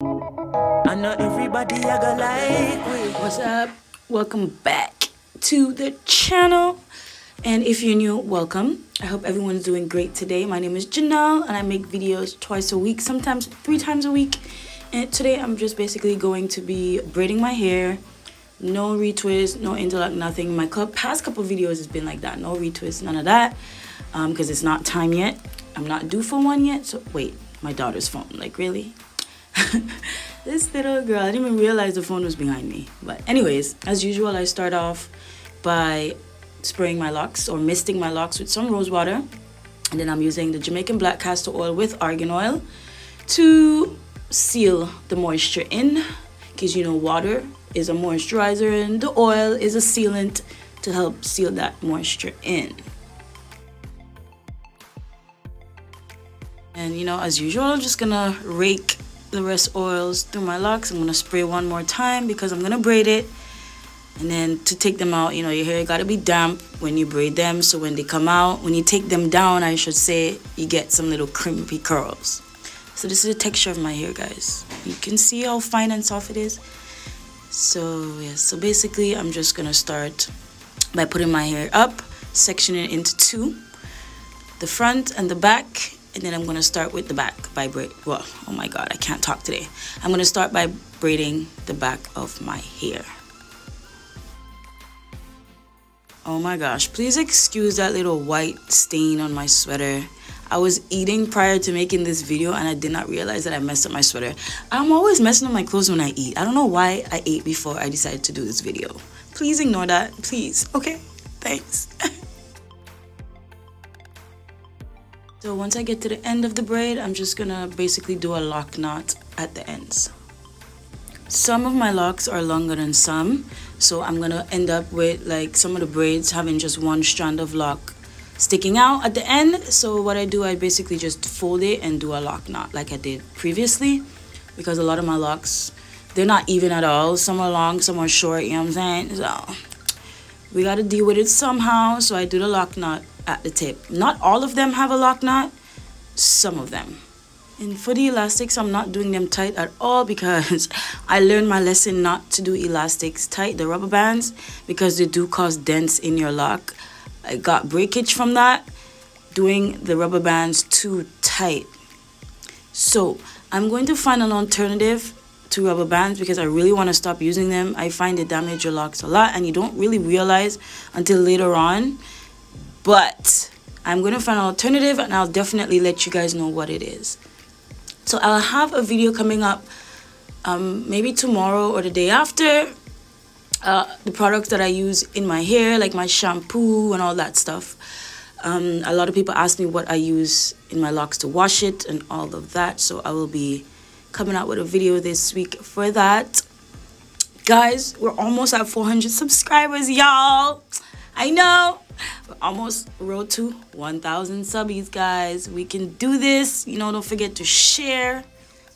I know everybody I go like. What's up? Welcome back to the channel. And if you're new, welcome. I hope everyone's doing great today. My name is Janelle and I make videos twice a week, sometimes 3 times a week. And today I'm just basically going to be braiding my hair. No retwist, no interlock, nothing. My past couple videos has been like that. No retwist, none of that. Because it's not time yet. I'm not due for one yet. So wait, my daughter's phone. Like, really? This little girl, I didn't even realize the phone was behind me. But anyways, as usual, I start off by spraying my locks or misting my locks with some rose water. And then I'm using the Jamaican black castor oil with argan oil to seal the moisture in. Because you know, water is a moisturizer and the oil is a sealant to help seal that moisture in. And you know, as usual, I'm just gonna rake the rest oils through my locks. I'm gonna spray one more time because I'm gonna braid it, and then to take them out, you know, your hair gotta be damp when you braid them, so when they come out, when you take them down, I should say, you get some little crimpy curls. So this is the texture of my hair, guys. You can see how fine and soft it is. So yeah, so basically I'm just gonna start by putting my hair up, sectioning it into 2, the front and the back. And then I'm going to start with the back by braid. Well, oh my god, I can't talk today. I'm going to start by braiding the back of my hair. Oh my gosh, please excuse that little white stain on my sweater. I was eating prior to making this video and I did not realize that I messed up my sweater. I'm always messing up my clothes when I eat. I don't know why I ate before I decided to do this video. Please ignore that, please. Okay, thanks. So once I get to the end of the braid, I'm just gonna basically do a lock knot at the ends. Some of my locks are longer than some, so I'm gonna end up with like some of the braids having just one strand of lock sticking out at the end. So what I do, I basically just fold it and do a lock knot like I did previously, because a lot of my locks, they're not even at all. Some are long, some are short, you know what I'm saying? So we gotta deal with it somehow, so I do the lock knot at the tip. Not all of them have a lock knot, some of them. And for the elastics, I'm not doing them tight at all because I learned my lesson not to do elastics tight, the rubber bands, because they do cause dents in your lock. I got breakage from that, doing the rubber bands too tight. So I'm going to find an alternative to rubber bands because I really want to stop using them. I find they damage your locks a lot and you don't really realize until later on. But I'm going to find an alternative and I'll definitely let you guys know what it is. So I'll have a video coming up maybe tomorrow or the day after. The products that I use in my hair, like my shampoo and all that stuff. A lot of people ask me what I use in my locks to wash it and all of that. So I will be coming out with a video this week for that. Guys, we're almost at 400 subscribers, y'all. I know. We're almost road to 1,000 subbies, guys. We can do this. You know, don't forget to share,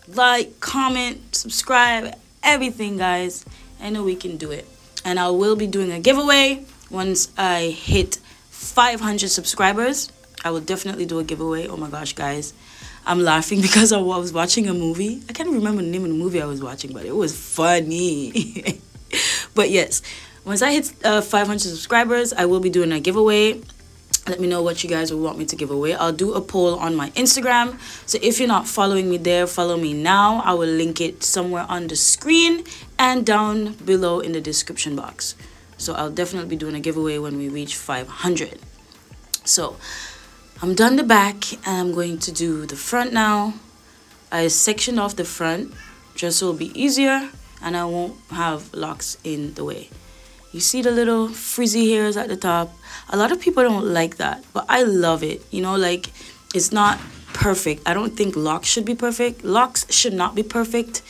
like, comment, subscribe, everything, guys. I know we can do it. And I will be doing a giveaway once I hit 500 subscribers. I will definitely do a giveaway. Oh my gosh, guys. I'm laughing because I was watching a movie. I can't remember the name of the movie I was watching, but it was funny. But yes. Once I hit 500 subscribers, I will be doing a giveaway. Let me know what you guys would want me to give away. I'll do a poll on my Instagram. So if you're not following me there, follow me now. I will link it somewhere on the screen and down below in the description box. So I'll definitely be doing a giveaway when we reach 500. So I'm done the back and I'm going to do the front now. I sectioned off the front just so it'll be easier and I won't have locks in the way. You see the little frizzy hairs at the top. A lot of people don't like that, but I love it. You know, like, it's not perfect. I don't think locks should be perfect. Locks should not be perfect,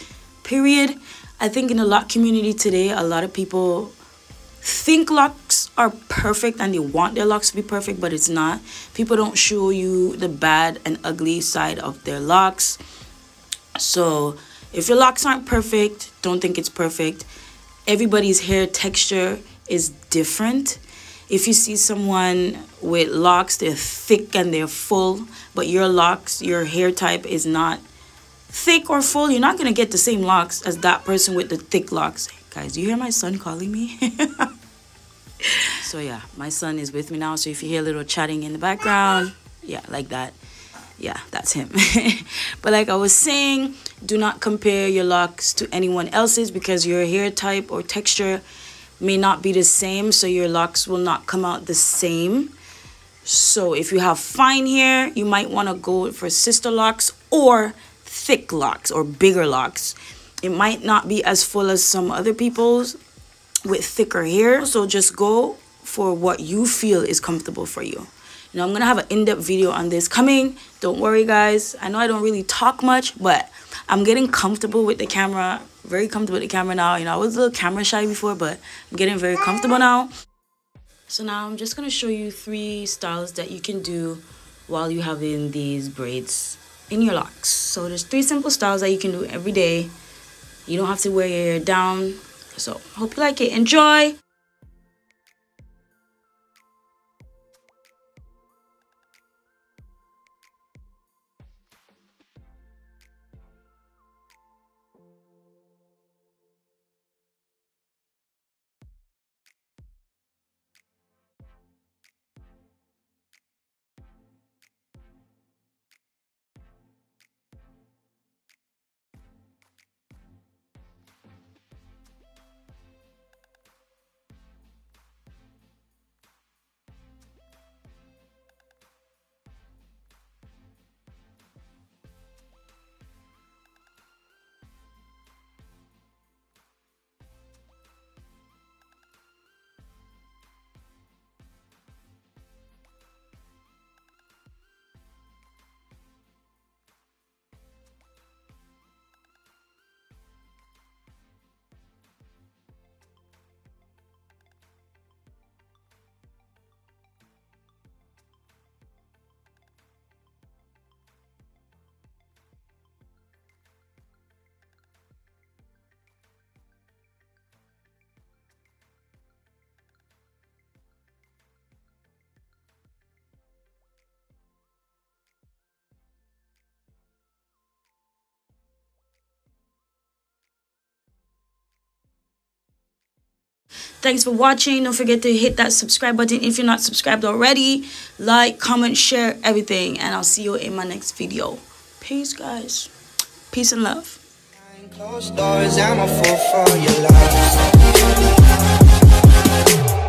period. I think in the lock community today, a lot of people think locks are perfect and they want their locks to be perfect, but it's not. People don't show you the bad and ugly side of their locks. So if your locks aren't perfect, don't think it's perfect. Everybody's hair texture is different. If you see someone with locks, they're thick and they're full, but your locks, your hair type is not thick or full, you're not going to get the same locks as that person with the thick locks. Guys, you hear my son calling me? So yeah, my son is with me now. So if you hear a little chatting in the background, yeah, like that. Yeah, that's him. But like I was saying, do not compare your locks to anyone else's because your hair type or texture may not be the same. So your locks will not come out the same. So if you have fine hair, you might want to go for sister locks or thick locks or bigger locks. It might not be as full as some other people's with thicker hair. So just go for what you feel is comfortable for you. Now, I'm going to have an in-depth video on this coming. Don't worry, guys. I know I don't really talk much, but I'm getting comfortable with the camera. Very comfortable with the camera now. You know, I was a little camera shy before, but I'm getting very comfortable now. So now I'm just going to show you 3 styles that you can do while you're having these braids in your locks. So there's 3 simple styles that you can do every day. You don't have to wear your hair down. So hope you like it. Enjoy. Thanks for watching. Don't forget to hit that subscribe button if you're not subscribed already. Like, comment, share, everything. And I'll see you in my next video. Peace, guys. Peace and love. Closed doors, I'm a fool for your lies.